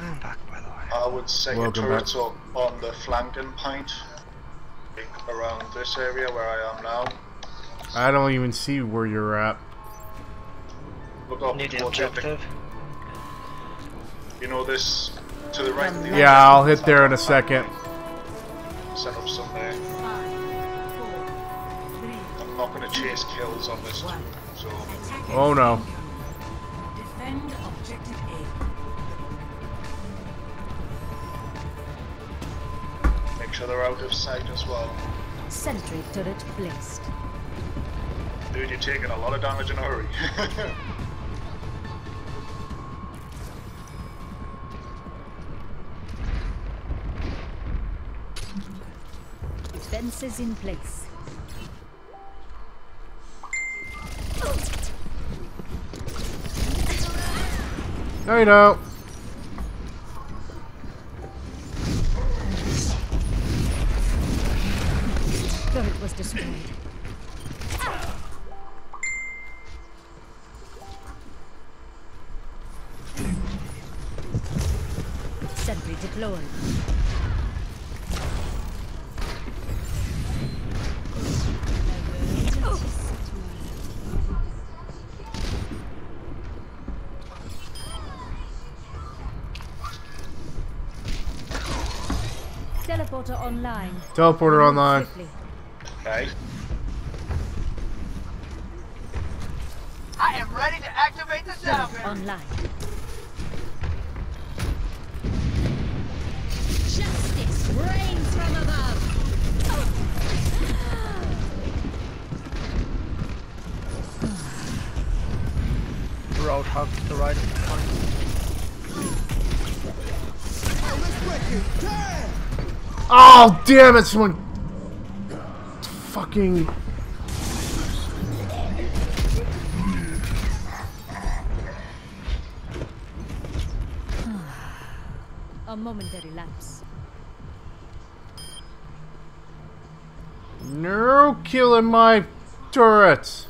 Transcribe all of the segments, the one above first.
coming back, by the way. I would set your turrets up on the flanking point, around this area where I am now. I don't even see where you're at. Look up towards the objective. You know this, to the right of the objective. I'll hit there in a second. Set up some there. I'm not going to chase kills on this, so... Oh no. Defend objective A. Make sure they're out of sight as well. Sentry turret placed. Dude, you're taking a lot of damage in a hurry. Defenses in place. No, you don't. Turret was destroyed. Sentry deployed. Teleporter online. Teleporter online. Okay. I am ready to activate the salvage. Online. Rains from above. Road hub to the right of the point. Oh damn it! Someone fucking. A momentary lapse. No killing my turrets.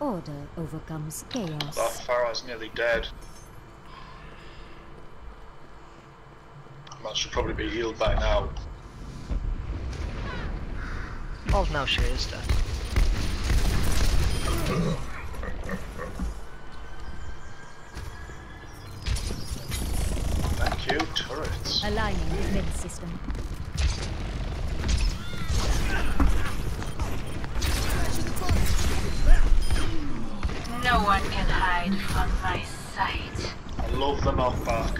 Order overcomes chaos. That Pharaoh's nearly dead. That should probably be healed by now. Oh, now she is dead. Thank you, turrets. Aligning the mid system. No one can hide from my sight. I love the knockback.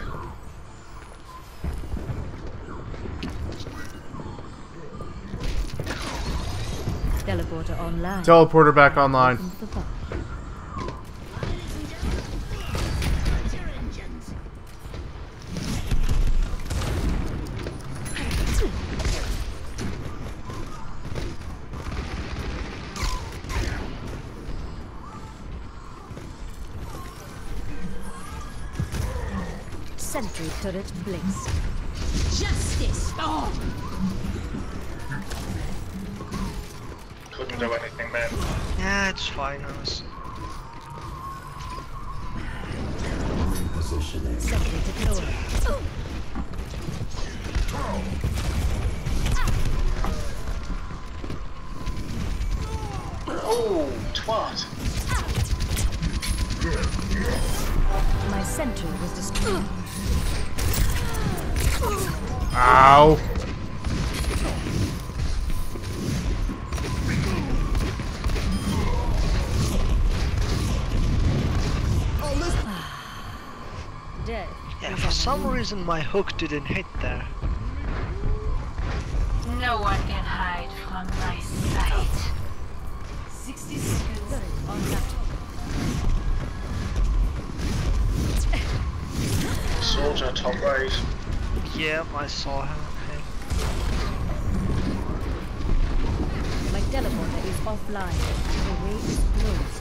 Teleporter online. Teleporter back online. Sentry turret placed. Justice! Oh. Couldn't do anything, man. Yeah, it's fine. Sentry deployed. Oh, twat! My sentry was destroyed. Ow! Yeah, for some reason my hook didn't hit there. No one can hide from my sight. 60 seconds on that. Soldier top right. Yep, I saw him. Okay. My teleporter is offline. The way is closed.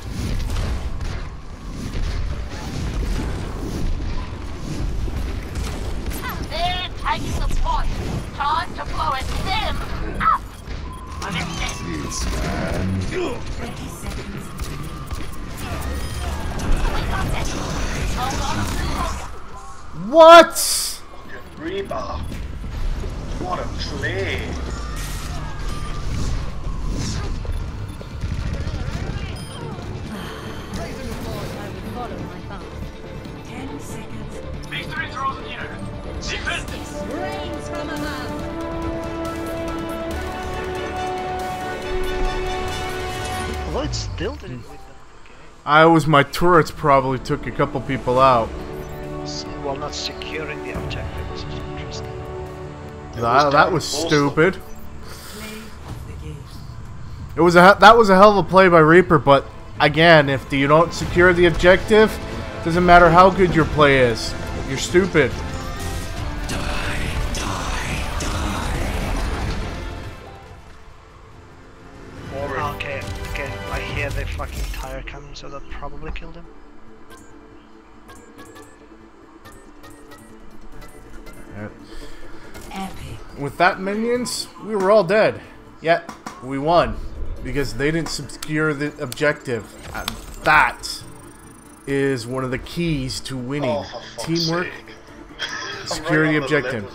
They're taking the point. Time to blow it them up. I'm in this. Yes, man. 30 seconds. We got this. What? Reaper. What a play. Although it still didn't win the game. My turrets probably took a couple people out. While not securing the objective, this is interesting. That was stupid. It was that was a hell of a play by Reaper, but again, if you don't secure the objective, doesn't matter how good your play is. You're stupid. Okay, I hear the fucking tire coming, so that probably killed him. With that minions, we were all dead. Yet, we won. Because they didn't secure the objective. And that is one of the keys to winning. Oh, teamwork, security objective.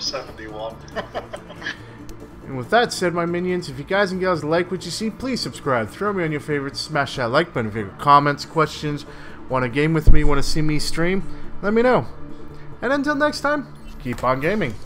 And with that said, my minions, if you guys and gals like what you see, please subscribe. Throw me on your favorites. Smash that like button. If you have comments, questions, want to game with me, want to see me stream, let me know. And until next time, keep on gaming.